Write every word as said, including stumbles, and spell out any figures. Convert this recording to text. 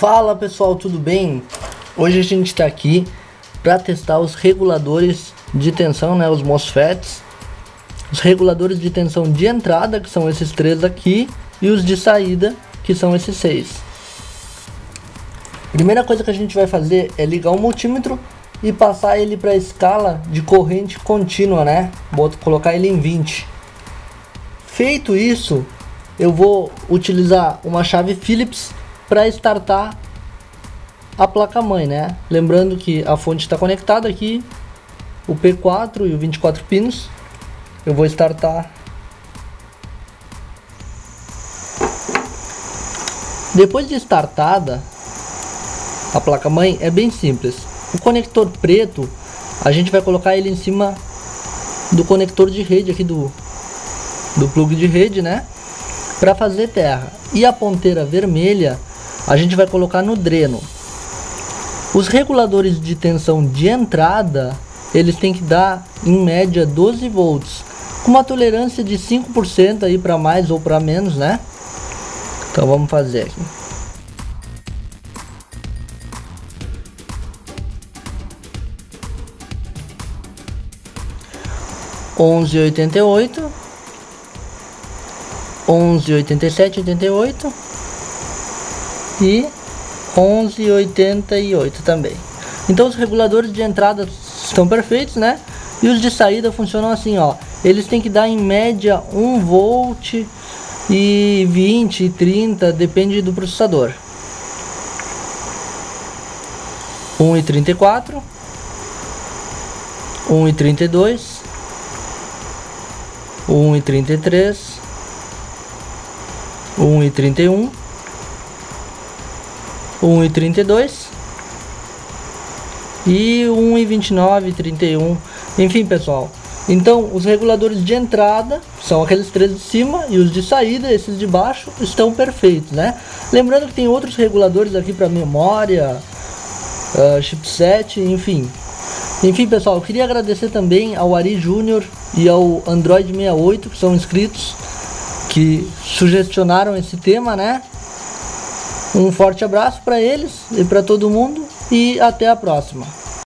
Fala pessoal, tudo bem? Hoje a gente está aqui para testar os reguladores de tensão, né, os MOSFETs, os reguladores de tensão de entrada, que são esses três aqui, e os de saída, que são esses seis. Primeira coisa que a gente vai fazer é ligar o multímetro e passar ele para a escala de corrente contínua, né? Vou colocar ele em vinte. Feito isso, eu vou utilizar uma chave Phillips para startar a placa-mãe, né? Lembrando que a fonte está conectada aqui, o P quatro e o vinte e quatro pinos. Eu vou startar. Depois de startada a placa-mãe, é bem simples. O conector preto, a gente vai colocar ele em cima do conector de rede aqui do do plug de rede, né? Para fazer terra. E a ponteira vermelha a gente vai colocar no dreno. Os reguladores de tensão de entrada, eles têm que dar em média doze volts, com uma tolerância de cinco por cento aí para mais ou para menos, né? Então vamos fazer aqui. onze oitenta e oito, onze oitenta e sete, oitenta e oito e onze oitenta e oito também. Então os reguladores de entrada estão perfeitos, né? E os de saída funcionam assim, ó. Eles têm que dar em média um volt e vinte e trinta, depende do processador. um e trinta e quatro, um e trinta e dois, um e trinta e três, um e trinta e um, um e trinta e dois e um e vinte e nove, trinta e um. Enfim, pessoal, então os reguladores de entrada são aqueles três de cima, e os de saída, esses de baixo, estão perfeitos, né? Lembrando que tem outros reguladores aqui para memória, uh, chipset, enfim. Enfim, pessoal, eu queria agradecer também ao Ari Júnior e ao Android sessenta e oito, que são inscritos, que sugestionaram esse tema, né? Um forte abraço para eles e para todo mundo, e até a próxima.